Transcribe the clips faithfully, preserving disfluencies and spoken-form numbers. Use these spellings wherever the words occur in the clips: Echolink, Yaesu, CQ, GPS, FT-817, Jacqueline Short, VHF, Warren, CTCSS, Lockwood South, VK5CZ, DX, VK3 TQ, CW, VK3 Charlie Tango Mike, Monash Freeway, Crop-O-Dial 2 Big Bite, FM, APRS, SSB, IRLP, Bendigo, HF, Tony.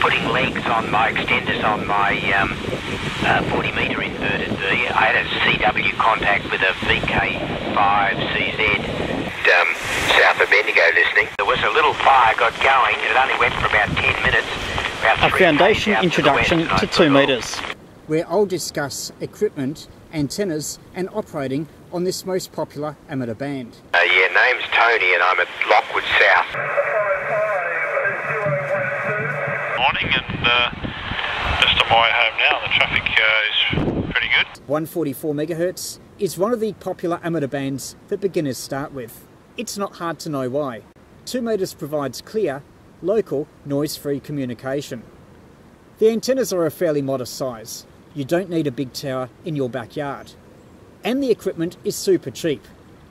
putting legs on my extenders on my um, uh, forty metre inverted V. I had a C W contact with a V K five C Z um, south of Bendigo listening. There was a little fire got going and it only went for about ten minutes. About a foundation introduction to, to two metres. Where I'll discuss equipment, antennas and operating on this most popular amateur band. Uh, yeah, name's Tony and I'm at Lockwood South. Morning, and uh, just on my way home now. The traffic uh, is pretty good. one forty-four megahertz is one of the popular amateur bands that beginners start with. It's not hard to know why. two metres provides clear, local, noise-free communication. The antennas are a fairly modest size. You don't need a big tower in your backyard. And the equipment is super cheap.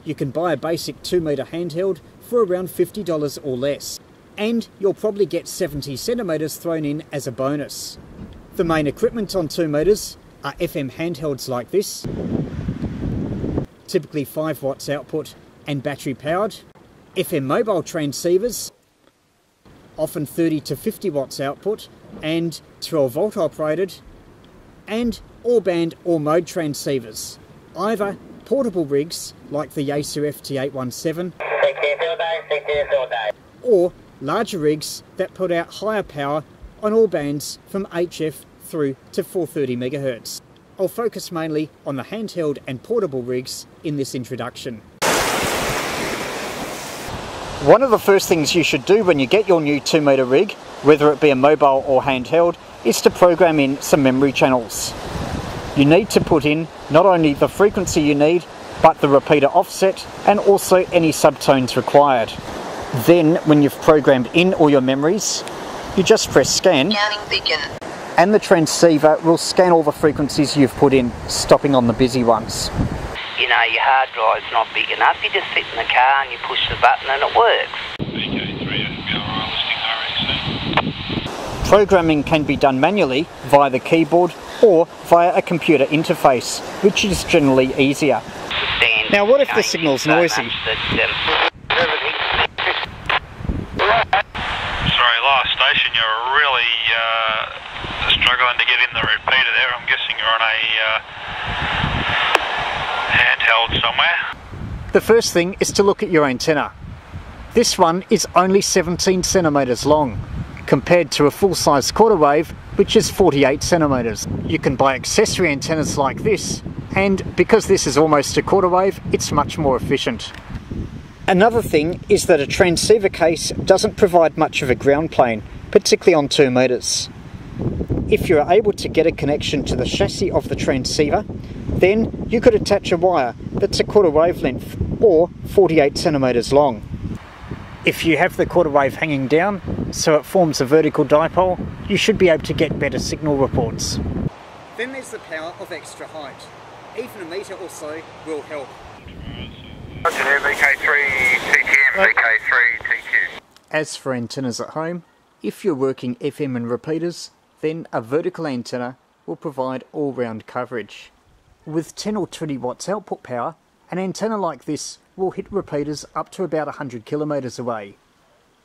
You can buy a basic two metre handheld for around fifty dollars or less. And you'll probably get seventy centimetres thrown in as a bonus. The main equipment on two metres are F M handhelds like this, typically five watts output and battery powered, F M mobile transceivers, often thirty to fifty watts output and twelve volt operated, and all band or mode transceivers, either portable rigs like the Yaesu F T eight one seven or larger rigs that put out higher power on all bands from H F through to four thirty megahertz. I'll focus mainly on the handheld and portable rigs in this introduction. One of the first things you should do when you get your new two metre rig, whether it be a mobile or handheld, is to program in some memory channels. You need to put in not only the frequency you need, but the repeater offset and also any subtones required. Then, when you've programmed in all your memories, you just press scan, and the transceiver will scan all the frequencies you've put in, stopping on the busy ones. You know, your hard drive's not big enough, you just sit in the car and you push the button and it works. Programming can be done manually via the keyboard or via a computer interface, which is generally easier. Now, what if the signal's noisy? You're really uh, struggling to get in the repeater there. I'm guessing you're on a uh, handheld somewhere. The first thing is to look at your antenna. This one is only seventeen centimetres long, compared to a full-size quarter wave, which is forty-eight centimetres. You can buy accessory antennas like this, and because this is almost a quarter wave, it's much more efficient. Another thing is that a transceiver case doesn't provide much of a ground plane, particularly on two metres. If you are able to get a connection to the chassis of the transceiver, then you could attach a wire that's a quarter wavelength or forty-eight centimetres long. If you have the quarter wave hanging down so it forms a vertical dipole, you should be able to get better signal reports. Then there's the power of extra height. Even a metre or so will help. V K three T Q. As for antennas at home, if you're working F M and repeaters, then a vertical antenna will provide all-round coverage. With ten or twenty watts output power, an antenna like this will hit repeaters up to about one hundred kilometres away.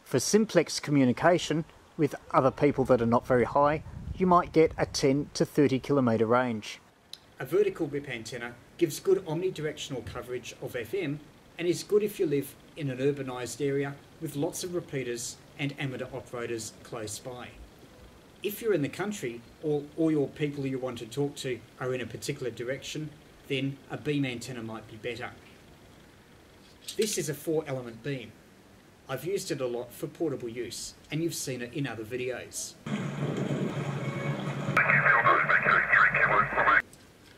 For simplex communication with other people that are not very high, you might get a ten to thirty kilometre range. A vertical rip antenna gives good omnidirectional coverage of F M and is good if you live in an urbanised area with lots of repeaters and amateur operators close by. If you're in the country or all your people you want to talk to are in a particular direction, then a beam antenna might be better. This is a four element beam. I've used it a lot for portable use and you've seen it in other videos.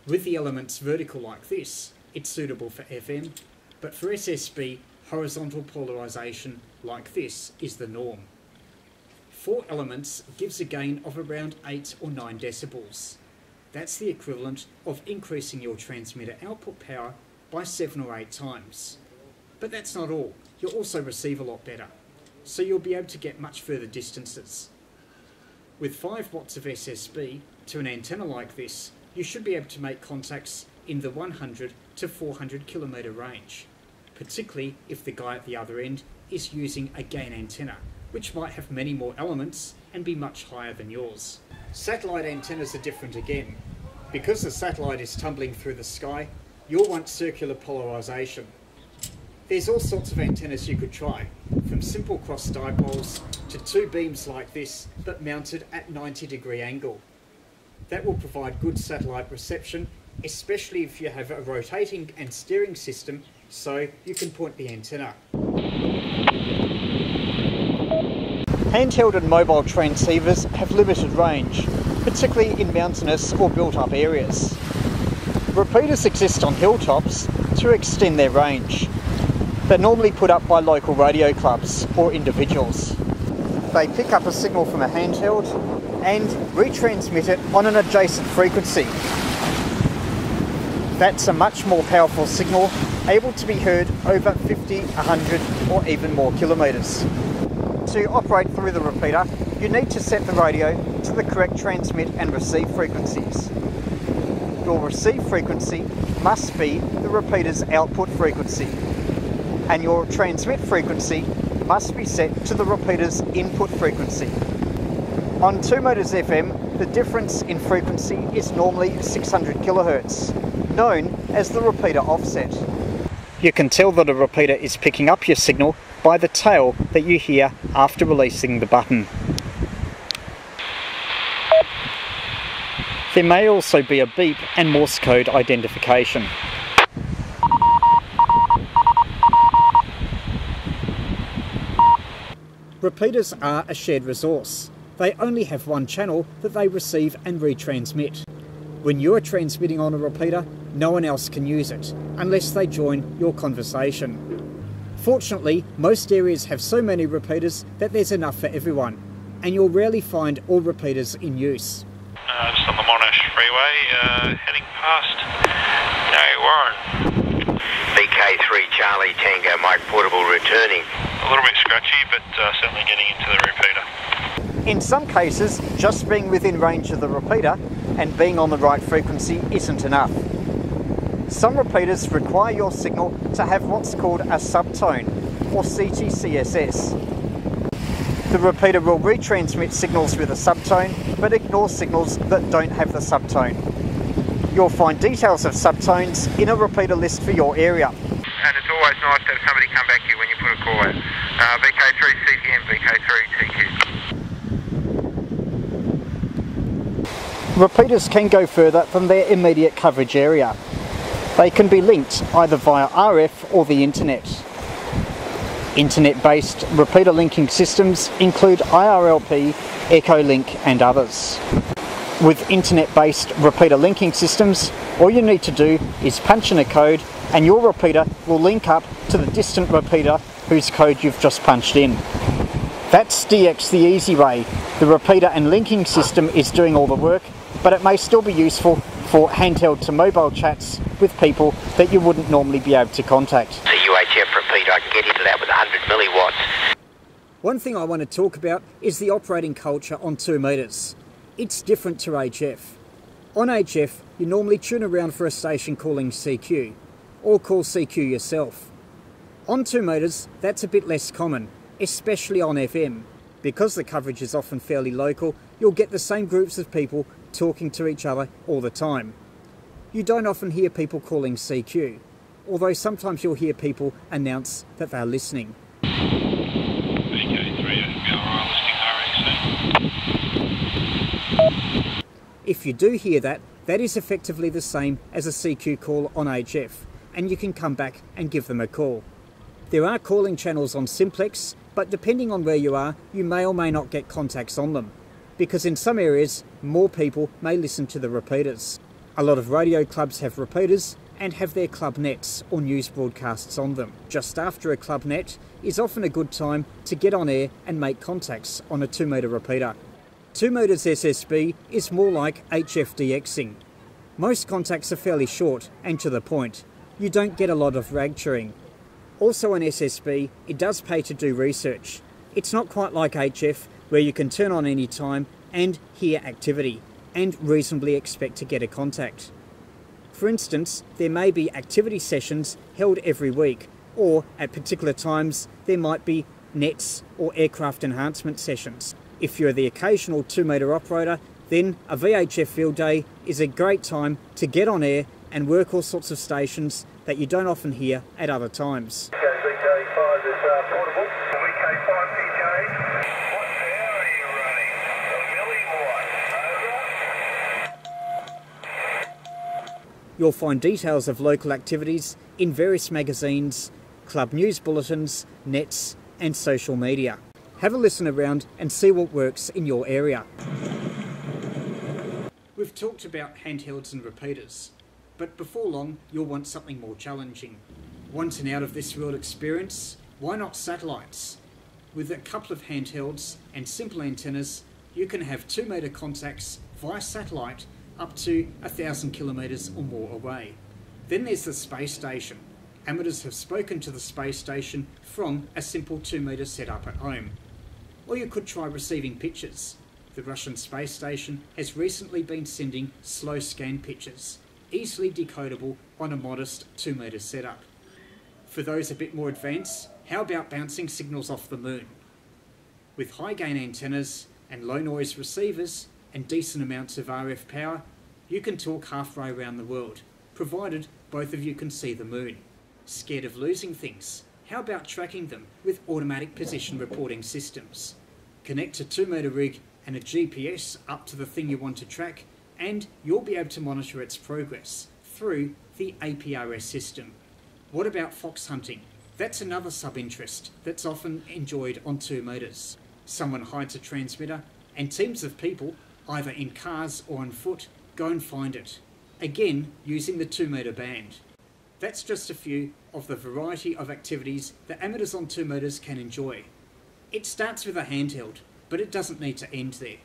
With the elements vertical like this, it's suitable for F M, but for S S B, horizontal polarisation like this is the norm. Four elements gives a gain of around eight or nine decibels. That's the equivalent of increasing your transmitter output power by seven or eight times. But that's not all, you'll also receive a lot better, so you'll be able to get much further distances. With five watts of S S B to an antenna like this, you should be able to make contacts in the one hundred to four hundred kilometre range, particularly if the guy at the other end is using a gain antenna, which might have many more elements and be much higher than yours. Satellite antennas are different again. Because the satellite is tumbling through the sky, you'll want circular polarisation. There's all sorts of antennas you could try, from simple cross dipoles to two beams like this, but mounted at ninety degree angle. That will provide good satellite reception, especially if you have a rotating and steering system, so you can point the antenna. Handheld and mobile transceivers have limited range, particularly in mountainous or built-up areas. Repeaters exist on hilltops to extend their range. They're normally put up by local radio clubs or individuals. They pick up a signal from a handheld and retransmit it on an adjacent frequency. That's a much more powerful signal, able to be heard over fifty, one hundred or even more kilometres. To operate through the repeater, you need to set the radio to the correct transmit and receive frequencies. Your receive frequency must be the repeater's output frequency, and your transmit frequency must be set to the repeater's input frequency. On two meters F M, the difference in frequency is normally six hundred kilohertz, known as the repeater offset. You can tell that a repeater is picking up your signal by the tail that you hear after releasing the button. There may also be a beep and Morse code identification. Repeaters are a shared resource. They only have one channel that they receive and retransmit. When you are transmitting on a repeater, no one else can use it, unless they join your conversation. Fortunately, most areas have so many repeaters that there's enough for everyone, and you'll rarely find all repeaters in use. Uh, just on the Monash Freeway, uh, heading past Warren. V K three Charlie Tango Mike portable returning. A little bit scratchy, but uh, certainly getting into the repeater. In some cases, just being within range of the repeater and being on the right frequency isn't enough. Some repeaters require your signal to have what's called a subtone, or C T C S S. The repeater will retransmit signals with a subtone, but ignore signals that don't have the subtone. You'll find details of subtones in a repeater list for your area. And it's always nice to have somebody come back here when you put a call out. Uh, V K three C T M, V K three T Q. Repeaters can go further than their immediate coverage area. They can be linked either via R F or the internet. Internet-based repeater linking systems include I R L P, Echolink and others. With internet-based repeater linking systems, all you need to do is punch in a code and your repeater will link up to the distant repeater whose code you've just punched in. That's D X the easy way. The repeater and linking system is doing all the work, but it may still be useful for handheld to mobile chats with people that you wouldn't normally be able to contact. I can get into that with one hundred milliwatts. One thing I want to talk about is the operating culture on two metres. It's different to H F. On H F, you normally tune around for a station calling C Q, or call C Q yourself. On two metres, that's a bit less common, especially on F M. Because the coverage is often fairly local, you'll get the same groups of people talking to each other all the time. You don't often hear people calling C Q. Although sometimes you'll hear people announce that they're listening. If you do hear that, that is effectively the same as a C Q call on H F, and you can come back and give them a call. There are calling channels on simplex, but depending on where you are, you may or may not get contacts on them, because in some areas, more people may listen to the repeaters. A lot of radio clubs have repeaters, and have their club nets or news broadcasts on them. Just after a club net is often a good time to get on air and make contacts on a two metre repeater. two metres S S B is more like H F D Xing. Most contacts are fairly short and to the point. You don't get a lot of rag chewing. Also on S S B, it does pay to do research. It's not quite like H F, where you can turn on any time and hear activity and reasonably expect to get a contact. For instance, there may be activity sessions held every week, or at particular times there might be nets or aircraft enhancement sessions. If you're the occasional two metre operator, then a V H F field day is a great time to get on air and work all sorts of stations that you don't often hear at other times. You'll find details of local activities in various magazines, club news bulletins, nets and social media. Have a listen around and see what works in your area. We've talked about handhelds and repeaters, but before long you'll want something more challenging. Once and out of this world experience, why not satellites? With a couple of handhelds and simple antennas, you can have two metre contacts via satellite up to a thousand kilometres or more away. Then there's the space station. Amateurs have spoken to the space station from a simple two metre setup at home. Or you could try receiving pictures. The Russian space station has recently been sending slow scan pictures, easily decodable on a modest two metre setup. For those a bit more advanced, how about bouncing signals off the moon? With high gain antennas and low noise receivers, and decent amounts of R F power, you can talk halfway around the world, provided both of you can see the moon. Scared of losing things? How about tracking them with automatic position reporting systems? Connect a two metre rig and a G P S up to the thing you want to track, and you'll be able to monitor its progress through the A P R S system. What about fox hunting? That's another sub-interest that's often enjoyed on two metres. Someone hides a transmitter, and teams of people either in cars or on foot, go and find it, again using the two metre band. That's just a few of the variety of activities that amateurs on two metres can enjoy. It starts with a handheld, but it doesn't need to end there.